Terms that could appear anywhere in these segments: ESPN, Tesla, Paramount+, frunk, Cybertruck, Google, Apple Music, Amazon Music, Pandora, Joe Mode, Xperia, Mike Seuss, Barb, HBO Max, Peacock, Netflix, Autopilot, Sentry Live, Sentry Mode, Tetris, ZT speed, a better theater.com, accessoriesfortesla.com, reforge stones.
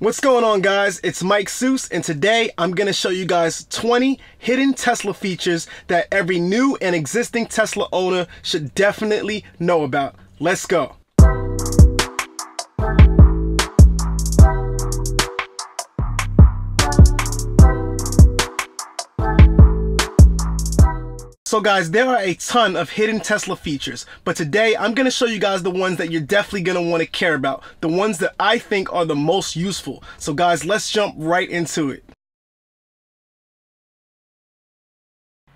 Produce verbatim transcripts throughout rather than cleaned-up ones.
What's going on, guys? It's Mike Seuss, and today I'm going to show you guys twenty hidden Tesla features that every new and existing Tesla owner should definitely know about. Let's go. So guys, there are a ton of hidden Tesla features, but today I'm going to show you guys the ones that you're definitely going to want to care about, the ones that I think are the most useful. So guys, let's jump right into it.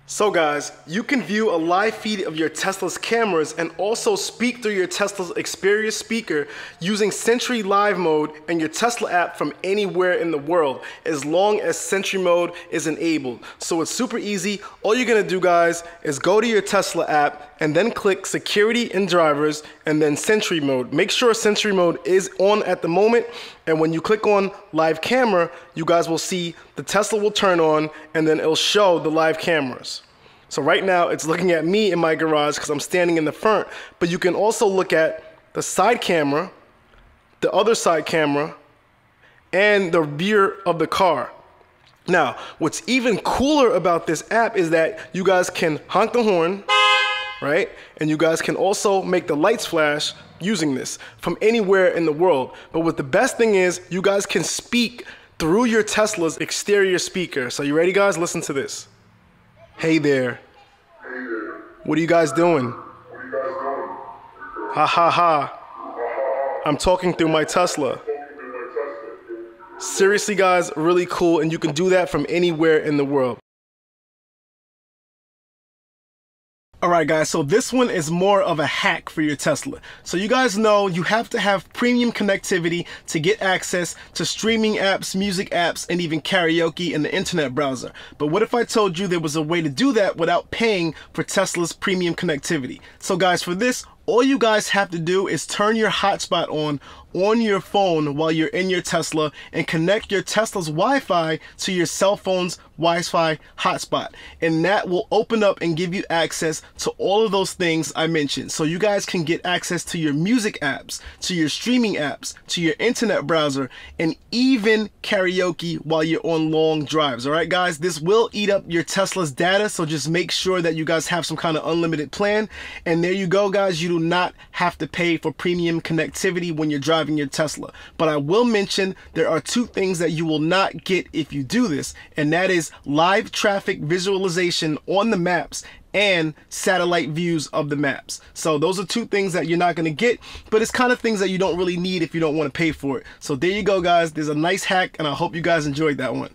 So guys, you can view a live feed of your Tesla's cameras and also speak through your Tesla's Xperia speaker using Sentry Live mode and your Tesla app from anywhere in the world, as long as Sentry Mode is enabled. So it's super easy. All you're gonna do, guys, is go to your Tesla app and then click Security and Drivers and then Sentry Mode. Make sure Sentry Mode is on at the moment, and when you click on Live Camera, you guys will see the Tesla will turn on and then it'll show the live cameras. So right now it's looking at me in my garage because I'm standing in the front, but you can also look at the side camera, the other side camera, and the rear of the car. Now, what's even cooler about this app is that you guys can honk the horn, right? And you guys can also make the lights flash using this from anywhere in the world. But what the best thing is, you guys can speak through your Tesla's exterior speaker. So you ready, guys? Listen to this. Hey there. Hey there. What are you guys doing? What are you guys doing? Ha ha ha. I'm talking through my Tesla. Seriously, guys, really cool, and you can do that from anywhere in the world. Alright guys, so this one is more of a hack for your Tesla. So you guys know you have to have premium connectivity to get access to streaming apps, music apps, and even karaoke in the internet browser. But what if I told you there was a way to do that without paying for Tesla's premium connectivity? So guys, for this, all you guys have to do is turn your hotspot on on your phone while you're in your Tesla and connect your Tesla's Wi-Fi to your cell phone's Wi-Fi hotspot. And that will open up and give you access to all of those things I mentioned. So you guys can get access to your music apps, to your streaming apps, to your internet browser, and even karaoke while you're on long drives. All right, guys, this will eat up your Tesla's data. So just make sure that you guys have some kind of unlimited plan. And there you go, guys. You do not have to pay for premium connectivity when you're driving your Tesla. But I will mention there are two things that you will not get if you do this, and that is live traffic visualization on the maps and satellite views of the maps. So those are two things that you're not gonna get, but it's kind of things that you don't really need if you don't want to pay for it. So there you go, guys. There's a nice hack, and I hope you guys enjoyed that one.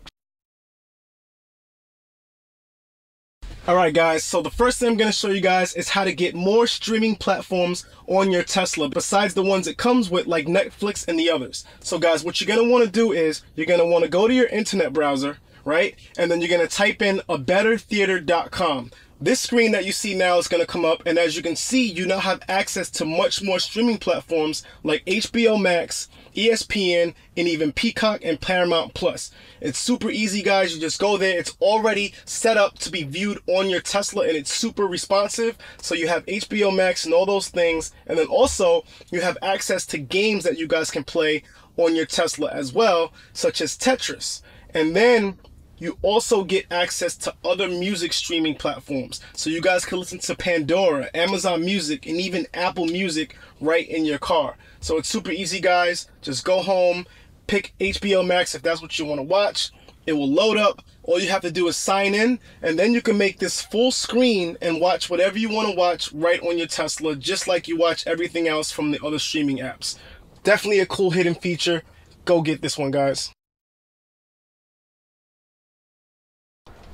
Alright guys, so the first thing I'm going to show you guys is how to get more streaming platforms on your Tesla besides the ones it comes with, like Netflix and the others. So guys, what you're going to want to do is you're going to want to go to your internet browser, right? And then you're going to type in a better theater dot com. This screen that you see now is going to come up, and as you can see, you now have access to much more streaming platforms like H B O Max, E S P N, and even Peacock and Paramount plus. It's super easy, guys. You just go there. It's already set up to be viewed on your Tesla, and it's super responsive. So you have H B O Max and all those things, and then also you have access to games that you guys can play on your Tesla as well, such as Tetris. And then you also get access to other music streaming platforms. So you guys can listen to Pandora, Amazon Music, and even Apple Music right in your car. So it's super easy, guys. Just go home, pick H B O Max if that's what you want to watch. It will load up. All you have to do is sign in, and then you can make this full screen and watch whatever you want to watch right on your Tesla, just like you watch everything else from the other streaming apps. Definitely a cool hidden feature. Go get this one, guys.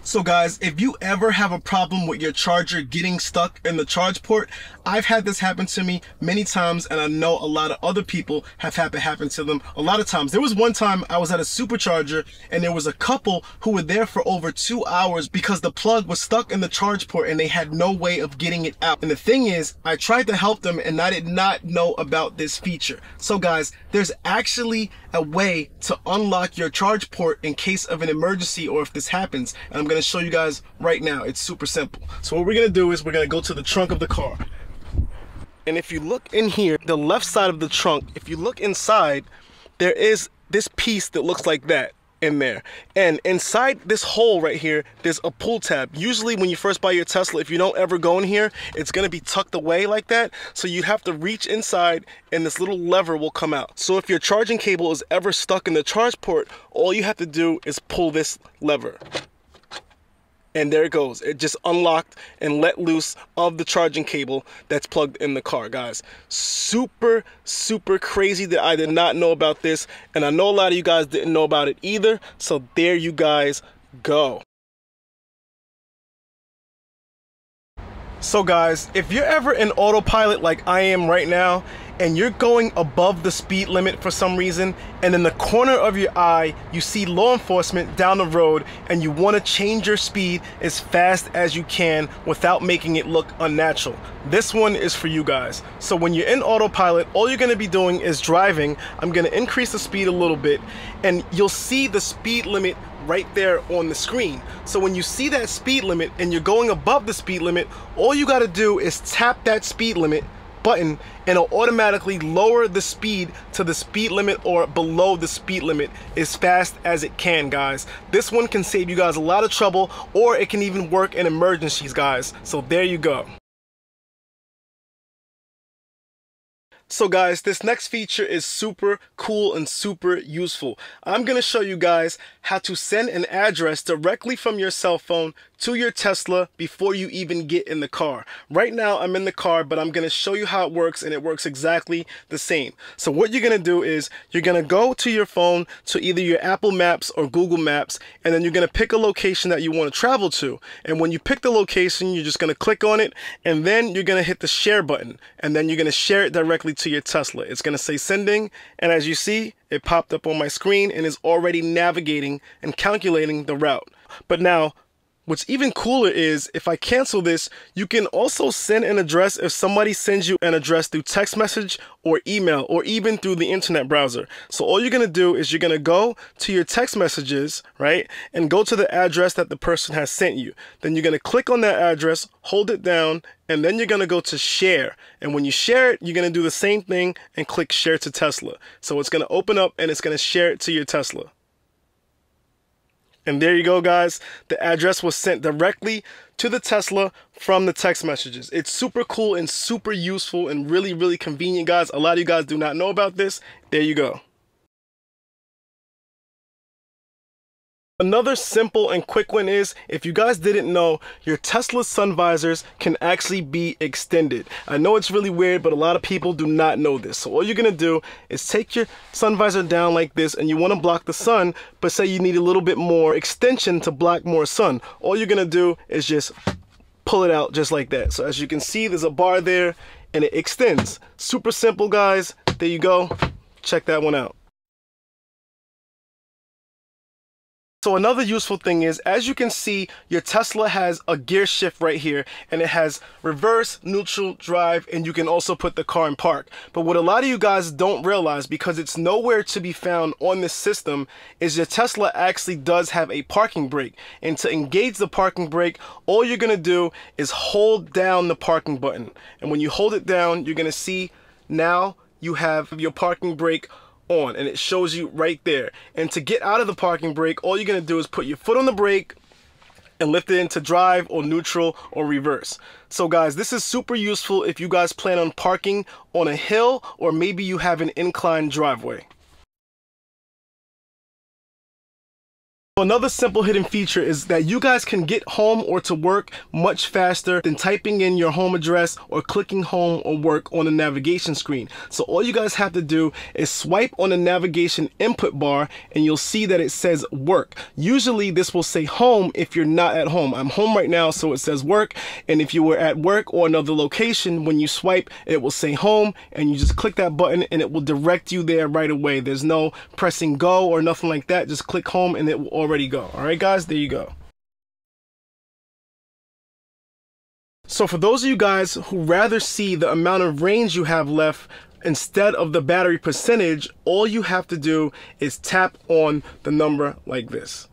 So guys, if you ever have a problem with your charger getting stuck in the charge port, I've had this happen to me many times, and I know a lot of other people have had it happen to them a lot of times. There was one time I was at a supercharger, and there was a couple who were there for over two hours because the plug was stuck in the charge port and they had no way of getting it out. And the thing is, I tried to help them, and I did not know about this feature. So guys, there's actually a way to unlock your charge port in case of an emergency or if this happens. And I'm gonna show you guys right now. It's super simple. So what we're gonna do is we're gonna go to the trunk of the car. And if you look in here, the left side of the trunk, if you look inside, there is this piece that looks like that in there. And inside this hole right here, there's a pull tab. Usually when you first buy your Tesla, if you don't ever go in here, it's gonna be tucked away like that. So you have to reach inside and this little lever will come out. So if your charging cable is ever stuck in the charge port, all you have to do is pull this lever. And there it goes. It just unlocked and let loose of the charging cable that's plugged in the car, guys. Super, super crazy that I did not know about this. And I know a lot of you guys didn't know about it either. So there you guys go. So guys, if you're ever in autopilot like I am right now, and you're going above the speed limit for some reason, and in the corner of your eye, you see law enforcement down the road, and you want to change your speed as fast as you can without making it look unnatural. This one is for you guys. So when you're in autopilot, all you're going to be doing is driving. I'm going to increase the speed a little bit, and you'll see the speed limit right there on the screen. So when you see that speed limit and you're going above the speed limit, all you got to do is tap that speed limit button and it'll automatically lower the speed to the speed limit or below the speed limit as fast as it can, guys. This one can save you guys a lot of trouble, or it can even work in emergencies, guys. So there you go. So guys, this next feature is super cool and super useful. I'm going to show you guys how to send an address directly from your cell phone to your Tesla before you even get in the car. Right now I'm in the car, but I'm going to show you how it works, and it works exactly the same. So what you're going to do is you're going to go to your phone, to either your Apple Maps or Google Maps, and then you're going to pick a location that you want to travel to. And when you pick the location, you're just going to click on it, and then you're going to hit the share button, and then you're going to share it directly to your Tesla. It's going to say sending, and as you see, it popped up on my screen and is already navigating and calculating the route. But now what's even cooler is if I cancel this, you can also send an address if somebody sends you an address through text message or email or even through the internet browser. So all you're going to do is you're going to go to your text messages, right, and go to the address that the person has sent you. Then you're going to click on that address, hold it down, and then you're going to go to share. And when you share it, you're going to do the same thing and click share to Tesla. So it's going to open up and it's going to share it to your Tesla. And there you go, guys. The address was sent directly to the Tesla from the text messages. It's super cool and super useful and really, really convenient, guys. A lot of you guys do not know about this. There you go. Another simple and quick one is, if you guys didn't know, your Tesla sun visors can actually be extended. I know it's really weird, but a lot of people do not know this. So all you're going to do is take your sun visor down like this, and you want to block the sun, but say you need a little bit more extension to block more sun. All you're going to do is just pull it out just like that. So as you can see, there's a bar there and it extends. Super simple, guys. There you go. Check that one out. So another useful thing is, as you can see, your Tesla has a gear shift right here, and it has reverse, neutral, drive, and you can also put the car in park. But what a lot of you guys don't realize, because it's nowhere to be found on this system, is your Tesla actually does have a parking brake. And to engage the parking brake, all you're going to do is hold down the parking button. And when you hold it down, you're going to see now you have your parking brake on, and it shows you right there. And to get out of the parking brake, all you're going to do is put your foot on the brake and lift it into drive or neutral or reverse. So guys, this is super useful if you guys plan on parking on a hill, or maybe you have an inclined driveway. Another simple hidden feature is that you guys can get home or to work much faster than typing in your home address or clicking home or work on the navigation screen. So all you guys have to do is swipe on the navigation input bar, and you'll see that it says work. Usually this will say home if you're not at home. I'm home right now, so it says work. And if you were at work or another location, when you swipe, it will say home, and you just click that button and it will direct you there right away. There's no pressing go or nothing like that. Just click home and it will already go. All right, guys, there you go. So for those of you guys who rather see the amount of range you have left instead of the battery percentage, all you have to do is tap on the number like this.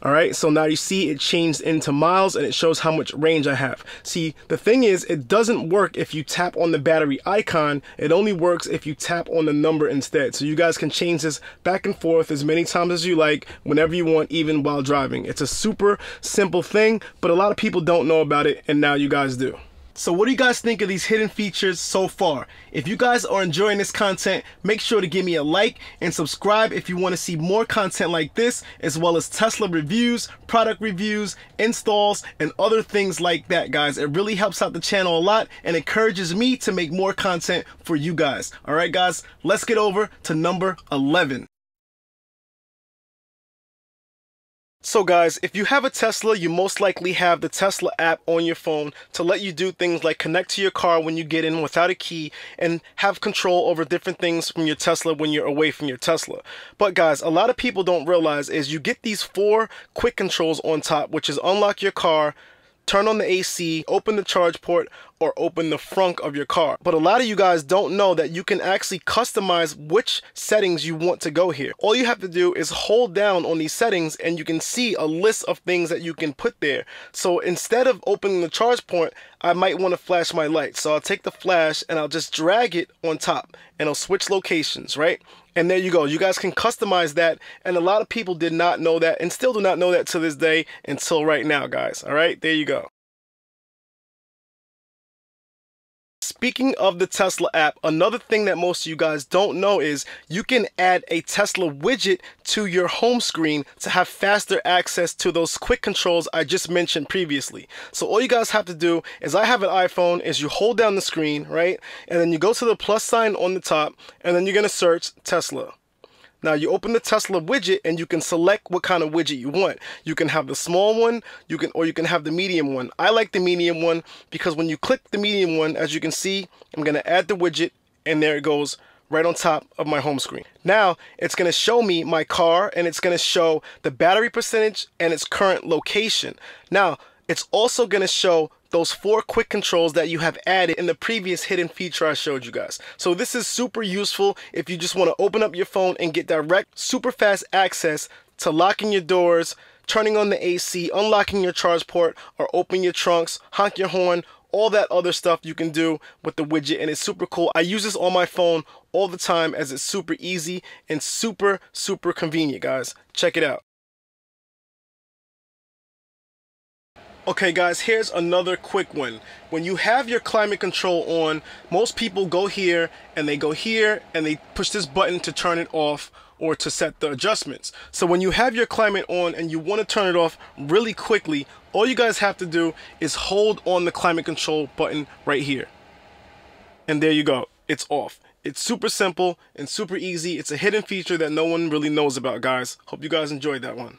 All right, so now you see it changed into miles and it shows how much range I have. See, the thing is, it doesn't work if you tap on the battery icon. It only works if you tap on the number instead. So you guys can change this back and forth as many times as you like, whenever you want, even while driving. It's a super simple thing, but a lot of people don't know about it, and now you guys do. So what do you guys think of these hidden features so far? If you guys are enjoying this content, make sure to give me a like and subscribe if you want to see more content like this, as well as Tesla reviews, product reviews, installs, and other things like that, guys. It really helps out the channel a lot and encourages me to make more content for you guys. All right, guys, let's get over to number eleven. So guys, if you have a Tesla, you most likely have the Tesla app on your phone to let you do things like connect to your car when you get in without a key and have control over different things from your Tesla when you're away from your Tesla. But guys, a lot of people don't realize is you get these four quick controls on top, which is unlock your car, turn on the A C, open the charge port, or open the frunk of your car. But a lot of you guys don't know that you can actually customize which settings you want to go here. All you have to do is hold down on these settings and you can see a list of things that you can put there. So instead of opening the charge port, I might want to flash my light. So I'll take the flash and I'll just drag it on top and it'll switch locations, right? And there you go. You guys can customize that. And a lot of people did not know that and still do not know that to this day until right now, guys. All right, there you go. Speaking of the Tesla app, another thing that most of you guys don't know is you can add a Tesla widget to your home screen to have faster access to those quick controls I just mentioned previously. So all you guys have to do is, I have an iPhone, is you hold down the screen, right? And then you go to the plus sign on the top and then you're going to search Tesla. Now you open the Tesla widget and you can select what kind of widget you want. You can have the small one, you can, or you can have the medium one. I like the medium one because when you click the medium one, as you can see, I'm going to add the widget and there it goes right on top of my home screen. Now it's going to show me my car and it's going to show the battery percentage and its current location. Now it's also going to show those four quick controls that you have added in the previous hidden feature I showed you guys. So this is super useful if you just want to open up your phone and get direct, super fast access to locking your doors, turning on the A C, unlocking your charge port, or open your trunks, honk your horn, all that other stuff you can do with the widget, and it's super cool. I use this on my phone all the time as it's super easy and super, super convenient, guys. Check it out. Okay guys, here's another quick one. When you have your climate control on, most people go here and they go here and they push this button to turn it off or to set the adjustments. So when you have your climate on and you want to turn it off really quickly, all you guys have to do is hold on the climate control button right here. And there you go, it's off. It's super simple and super easy. It's a hidden feature that no one really knows about, guys. Hope you guys enjoyed that one.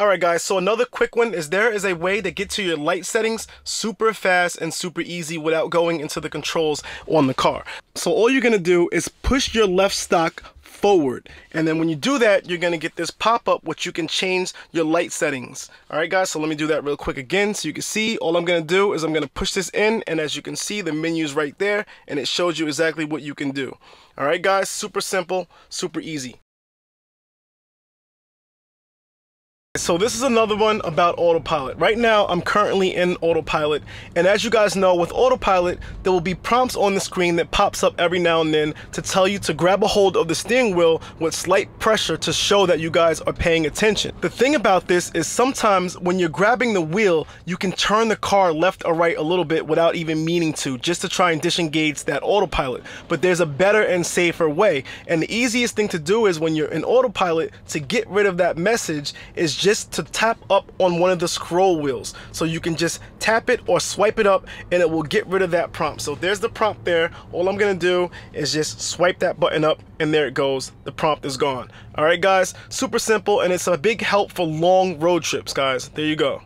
Alright guys, so another quick one is there is a way to get to your light settings super fast and super easy without going into the controls on the car. So all you're going to do is push your left stock forward, and then when you do that, you're going to get this pop-up which you can change your light settings. Alright guys, so let me do that real quick again so you can see. All I'm going to do is I'm going to push this in, and as you can see, the menu's right there and it shows you exactly what you can do. Alright guys, super simple, super easy. So this is another one about Autopilot. Right now, I'm currently in Autopilot, and as you guys know, with Autopilot, there will be prompts on the screen that pops up every now and then to tell you to grab a hold of the steering wheel with slight pressure to show that you guys are paying attention. The thing about this is sometimes when you're grabbing the wheel, you can turn the car left or right a little bit without even meaning to, just to try and disengage that Autopilot. But there's a better and safer way, and the easiest thing to do is when you're in Autopilot to get rid of that message is just just to tap up on one of the scroll wheels. So you can just tap it or swipe it up and it will get rid of that prompt. So there's the prompt there. All I'm gonna do is just swipe that button up and there it goes. The prompt is gone. All right guys, super simple, and it's a big help for long road trips, guys. There you go.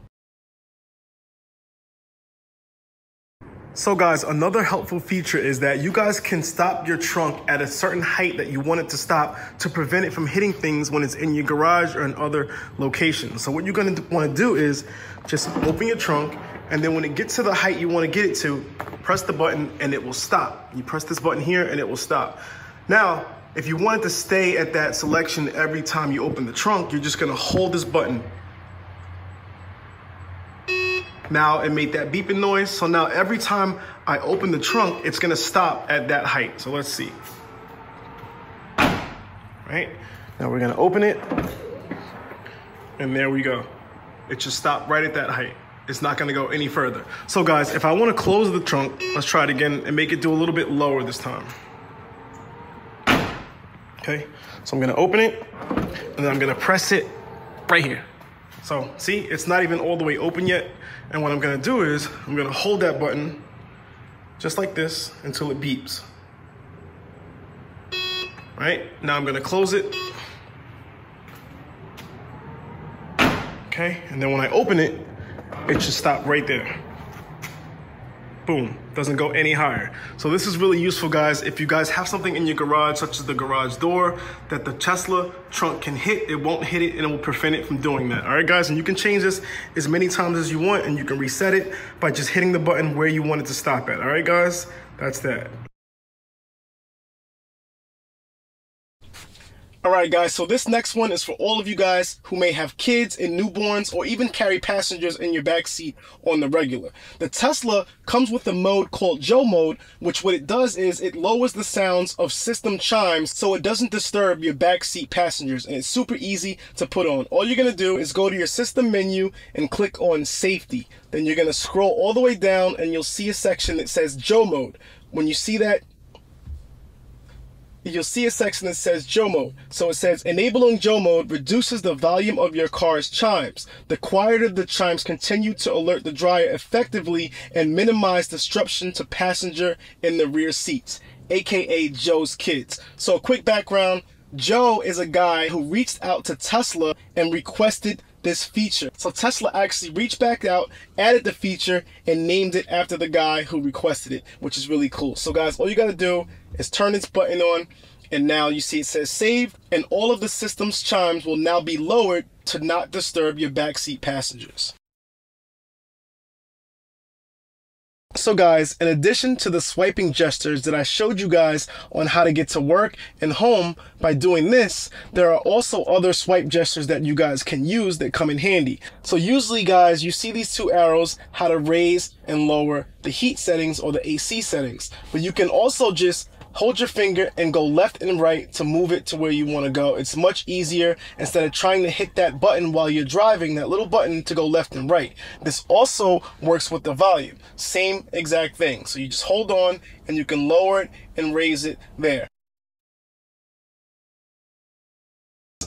So guys, another helpful feature is that you guys can stop your trunk at a certain height that you want it to stop to prevent it from hitting things when it's in your garage or in other locations. So what you're going to want to do is just open your trunk, and then when it gets to the height you want to get it to, press the button and it will stop. You press this button here and it will stop. Now, If you want it to stay at that selection every time you open the trunk, you're just gonna hold this button. Now it made that beeping noise. So now every time I open the trunk, it's gonna stop at that height. So let's see. Right, now we're gonna open it. And there we go. It just stopped right at that height. It's not gonna go any further. So guys, if I wanna close the trunk, let's try it again and make it do a little bit lower this time. Okay, so I'm gonna open it and then I'm gonna press it right here. So see, it's not even all the way open yet. And what I'm gonna do is I'm gonna hold that button just like this until it beeps. Right, now I'm gonna close it. Okay, and then when I open it, it should stop right there. Boom, doesn't go any higher. So this is really useful, guys. If you guys have something in your garage, such as the garage door, that the Tesla trunk can hit, it won't hit it and it will prevent it from doing that. All right, guys, and you can change this as many times as you want and you can reset it by just hitting the button where you want it to stop at. All right, guys, that's that. All right, guys, so this next one is for all of you guys who may have kids and newborns or even carry passengers in your backseat on the regular. The Tesla comes with a mode called Joe Mode, which what it does is it lowers the sounds of system chimes so it doesn't disturb your backseat passengers, and it's super easy to put on. All you're gonna do is go to your system menu and click on Safety. Then you're gonna scroll all the way down and you'll see a section that says Joe Mode. When you see that, you'll see a section that says Joe Mode. So it says, enabling Joe Mode reduces the volume of your car's chimes. The quieter the chimes continue to alert the driver effectively and minimize disruption to passenger in the rear seats, A K A Joe's kids. So a quick background, Joe is a guy who reached out to Tesla and requested this feature. So Tesla actually reached back out, added the feature, and named it after the guy who requested it, which is really cool. So guys, all you gotta do is turn this button on, and now you see it says saved, and all of the system's chimes will now be lowered to not disturb your backseat passengers. So guys, in addition to the swiping gestures that I showed you guys on how to get to work and home by doing this, there are also other swipe gestures that you guys can use that come in handy. So usually guys, you see these two arrows, how to raise and lower the heat settings or the A C settings, but you can also just hold your finger and go left and right to move it to where you want to go. It's much easier instead of trying to hit that button while you're driving, that little button to go left and right. This also works with the volume, same exact thing. So you just hold on and you can lower it and raise it there.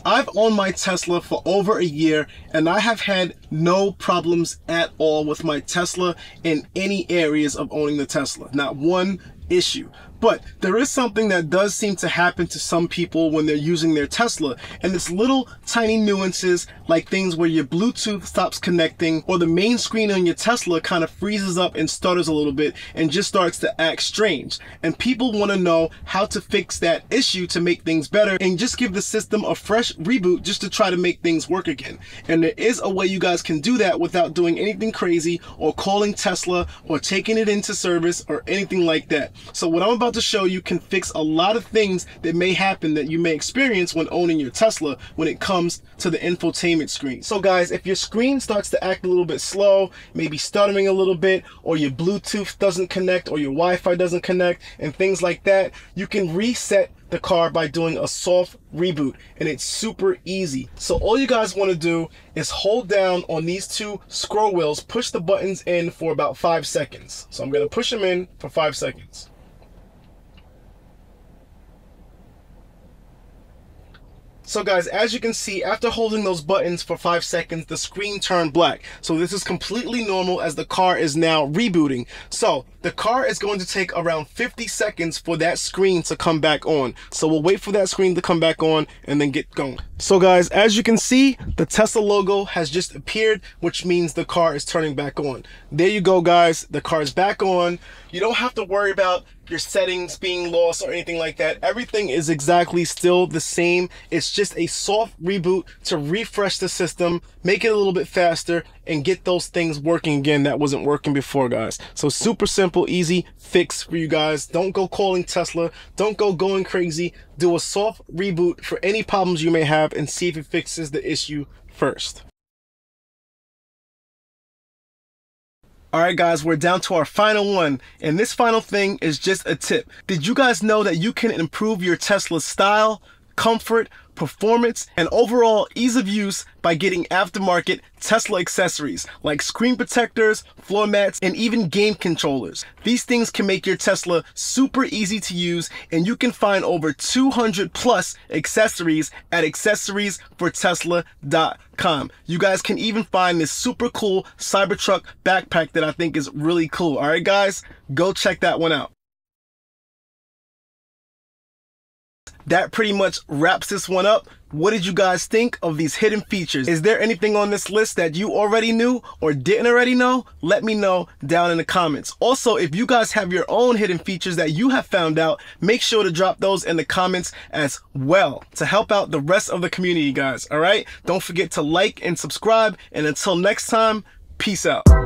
I've owned my Tesla for over a year and I have had no problems at all with my Tesla in any areas of owning the Tesla, not one issue. But there is something that does seem to happen to some people when they're using their Tesla, and it's little tiny nuances like things where your Bluetooth stops connecting or the main screen on your Tesla kind of freezes up and stutters a little bit and just starts to act strange. And people want to know how to fix that issue to make things better and just give the system a fresh reboot just to try to make things work again. And there is a way you guys can do that without doing anything crazy or calling Tesla or taking it into service or anything like that. So what I'm about to show you can fix a lot of things that may happen that you may experience when owning your Tesla when it comes to the infotainment screen. So guys, if your screen starts to act a little bit slow, maybe stuttering a little bit, or your Bluetooth doesn't connect or your Wi-Fi doesn't connect and things like that, you can reset the car by doing a soft reboot, and it's super easy. So all you guys want to do is hold down on these two scroll wheels, push the buttons in for about five seconds. So I'm going to push them in for five seconds. So guys, as you can see, after holding those buttons for five seconds, the screen turned black. So this is completely normal as the car is now rebooting. So the car is going to take around fifty seconds for that screen to come back on. So we'll wait for that screen to come back on and then get going. So guys, as you can see, the Tesla logo has just appeared, which means the car is turning back on. There you go, guys. The car is back on. You don't have to worry about your settings being lost or anything like that. Everything is exactly still the same. It's just a soft reboot to refresh the system, make it a little bit faster, and get those things working again that wasn't working before, guys. So super simple, easy fix for you guys. Don't go calling Tesla. Don't go going crazy. Do a soft reboot for any problems you may have and see if it fixes the issue first. All right, guys, we're down to our final one, and this final thing is just a tip. Did you guys know that you can improve your Tesla's style, comfort, performance, and overall ease of use by getting aftermarket Tesla accessories like screen protectors, floor mats, and even game controllers? These things can make your Tesla super easy to use, and you can find over two hundred plus accessories at accessories for tesla dot com. You guys can even find this super cool Cybertruck backpack that I think is really cool. All right, guys, go check that one out. That pretty much wraps this one up. What did you guys think of these hidden features? Is there anything on this list that you already knew or didn't already know? Let me know down in the comments. Also, if you guys have your own hidden features that you have found out, make sure to drop those in the comments as well to help out the rest of the community, guys. All right? Don't forget to like and subscribe. And until next time, peace out.